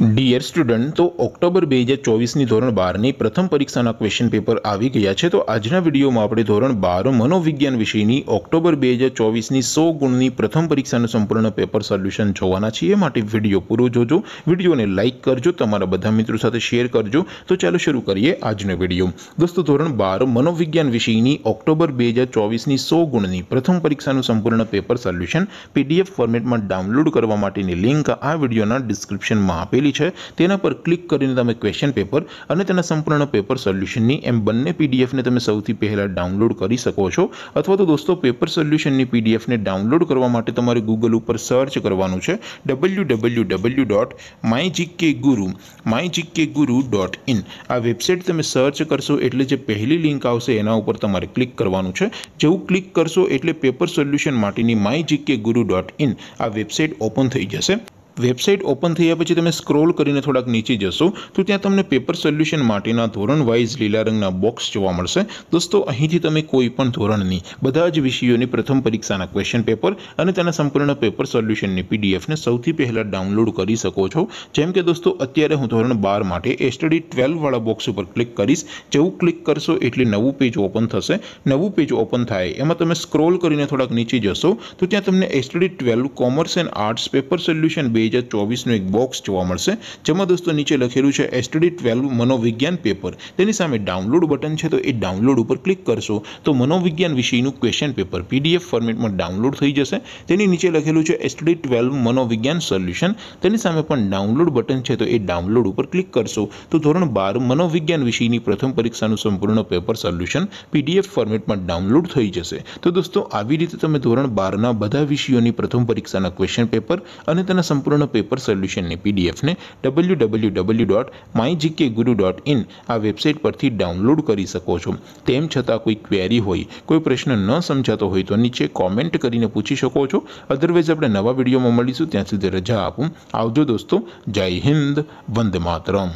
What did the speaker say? Dear student, तो October 2024 ની ધોરણ 12 ની પ્રથમ પરીક્ષાના ક્વેશ્ચન પેપર આવી ગયા છે। તો આજના વિડીયોમાં આપણે ધોરણ 12 મનોવિજ્ઞાન વિષયની ઓક્ટોબર 2024 ની 100 ગુણની પ્રથમ પરીક્ષાનું સંપૂર્ણ પેપર સોલ્યુશન જોવાના છીએ। માટે વિડીયો પૂરો જોજો, વિડીયોને લાઇક કરજો, તમારા બધા મિત્રો સાથે શેર કરજો। તો ચાલો શરૂ કરીએ આજનો વિડીયો। દોસ્તો, ધોરણ 12 મનોવિજ્ઞાન વિષયની ઓક્ટોબર 2024 ની 100 ગુણની પ્રથમ પરીક્ષાનું સંપૂર્ણ પેપર સોલ્યુશન PDF ફોર્મેટમાં ડાઉનલોડ કરવા માટેની લિંક આ વિડીયોના ડિસ્ક્રિપ્શનમાં આપેલી છે, તેના પર ક્લિક કરીને તમે ક્વેશ્ચન પેપર અને તેના સંપૂર્ણ પેપર સોલ્યુશનની એમ બંને પીડીએફને તમે સૌથી પહેલા ડાઉનલોડ કરી શકો છો। અથવા તો દોસ્તો, પેપર સોલ્યુશનની પીડીએફને ડાઉનલોડ કરવા માટે તમારે ગૂગલ ઉપર સર્ચ કરવાનું છે www.mygkguru.in। આ વેબસાઇટ તમે સર્ચ કરશો એટલે જે પહેલી લિંક આવશે એના ઉપર તમારે ક્લિક કરવાનું છે। જેવું ક્લિક કરશો એટલે પેપર સોલ્યુશન માટેની mygkguru.in આ વેબસાઇટ ઓપન થઈ જશે। वेबसाइट ओपन थया पछी तमे स्क्रॉल करीने थोड़ा नीचे जशो तो त्यां तमने पेपर सोल्यूशन माटेना धोरण वाइज लीला रंगना बॉक्स जोवा मळशे। दोस्तों, અહીંથી તમે કોઈપણ ધોરણની બધા જ વિષયોની પ્રથમ પરીક્ષાના ક્વેશ્ચન પેપર અને તેના સંપૂર્ણ પેપર સોલ્યુશનની પીડીએફને સૌથી પહેલા ડાઉનલોડ કરી શકો છો। જેમ કે દોસ્તો, અત્યારે હું ધોરણ 12 માટે એસટડી 12 વાળા બોક્સ ઉપર ક્લિક કરીશ। જેવું ક્લિક કરશો એટલે નવું પેજ ઓપન થશે। નવું પેજ ઓપન થાય એમાં તમે સ્ક્રોલ કરીને થોડાક નીચે જશો તો ત્યાં તમને STD 12 commerce and arts paper solution 2024 નો એક બોક્સ જોવા મળશે, જેમાં દોસ્તો નીચે લખેલું છે એસટડી 12 મનોવિજ્ઞાન પેપર। તેની સામે ડાઉનલોડ બટન છે, તો એ ડાઉનલોડ ઉપર ક્લિક કરશો તો મનોવિજ્ઞાન વિષયનું ક્વેશ્ચન પેપર PDF ફોર્મેટમાં ડાઉનલોડ થઈ જશે। તેની નીચે લખેલું છે એસટડી 12 મનોવિજ્ઞાન સોલ્યુશન। તેની સામે પણ ડાઉનલોડ બટન છે, તો એ ડાઉનલોડ ઉપર ક્લિક કરશો તો ધોરણ 12 મનોવિજ્ઞાન વિષયની પ્રથમ પરીક્ષાનું સંપૂર્ણ પેપર સોલ્યુશન PDF ફોર્મેટમાં ડાઉનલોડ થઈ જશે। તો દોસ્તો, આવી રીતે તમે ધોરણ 12 ના બધા વિષયોની પ્રથમ પરીક્ષાના ક્વેશ્ચન પેપર અને તેના पूर्ण पेपर सोल्यूशन ने PDF ने www.mygkguru.in आ वेबसाइट परथी डाउनलॉड करी सको छो। तेम छतां कोई क्वेरी होय, कोई प्रश्न न समझातो होय तो नीचे कॉमेंट करीने पूछी शको छो। अदरवाइज आपणे नवा विडियोमां मळीशुं, त्यां सुधी रजा आपो। आवजो दोस्तों, जय हिंद, वंदे मातरम।